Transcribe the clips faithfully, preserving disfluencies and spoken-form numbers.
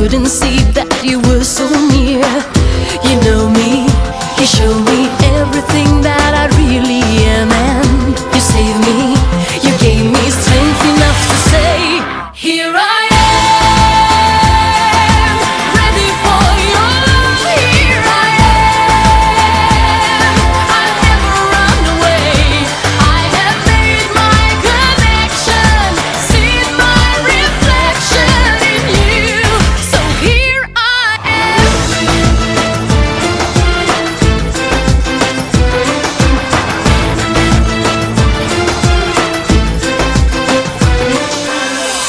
couldn't see that you were so near. You know me, you show me everything that I really am, and you save me, you gave me strength enough to say, here I am.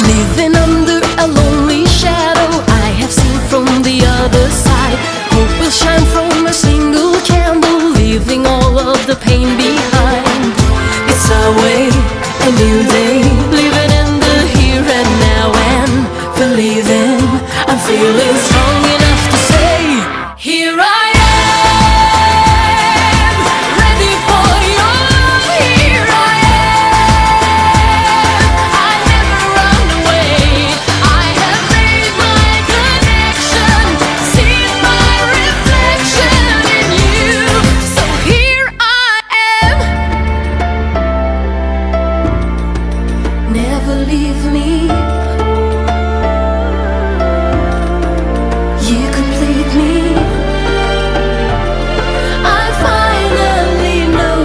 Living under a lonely shadow, I have seen from the other side. Hope will shine from a single candle, leaving all of the pain behind. It's our way, a new day, living in the here and now, and believing I'm feeling strong enough to say, here I am. Leave me, you complete me. I finally know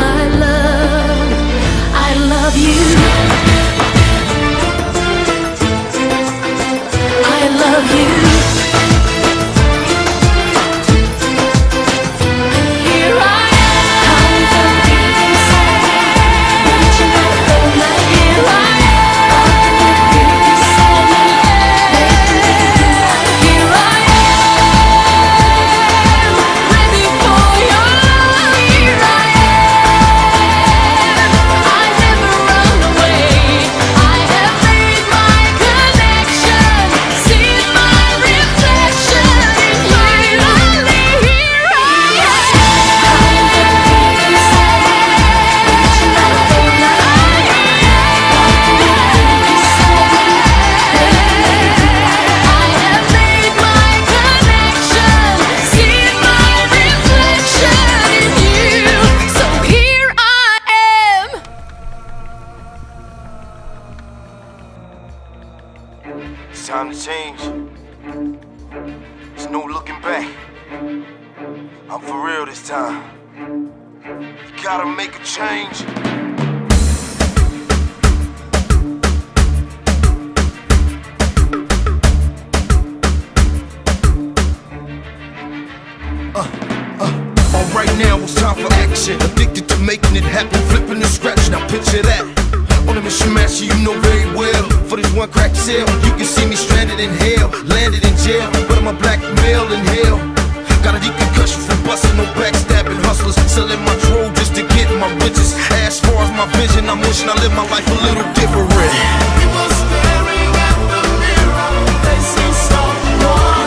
I love, I love you, I love you. Here I am. It's time to change. There's no looking back. I'm for real this time. You gotta make a change. Right now it's time for action. Addicted to making it happen, flipping the scratch. Now picture that. On a mission master, you know very well. For this one crack sale, you can see me stranded in hell, landed in jail. But I'm a black male in hell. Got a deep concussion from busting, no backstabbing hustlers. Selling my troll just to get my riches. As far as my vision, I'm wishing I lived my life a little different. People staring at the mirror, they see something more.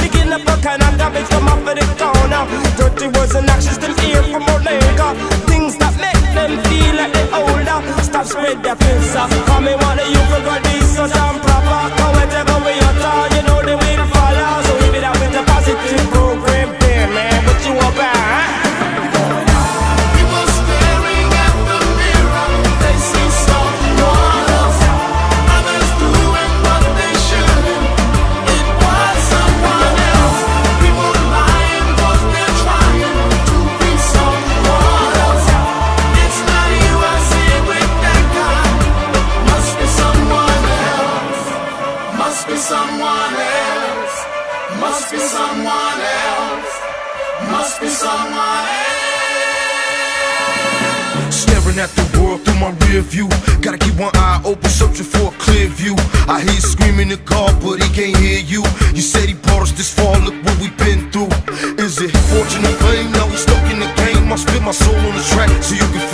Picking up all kind of garbage from off of the corner. Dirty words and actions them hear from Omega. Things that make them feel like they're older. Stop spread their fears off. Call me one of you for good reasons and proper. Cause whatever we utter, you know they will follow. So leave it out with a positive program there, man. What you about, huh? Staring at the world through my rear view. Gotta keep one eye open, searching for a clear view. I hear screaming at God, but he can't hear you. You said he brought us this far, look what we've been through. Is it fortune or fame? Now we stuck in the game. I spit my soul on the track so you can feel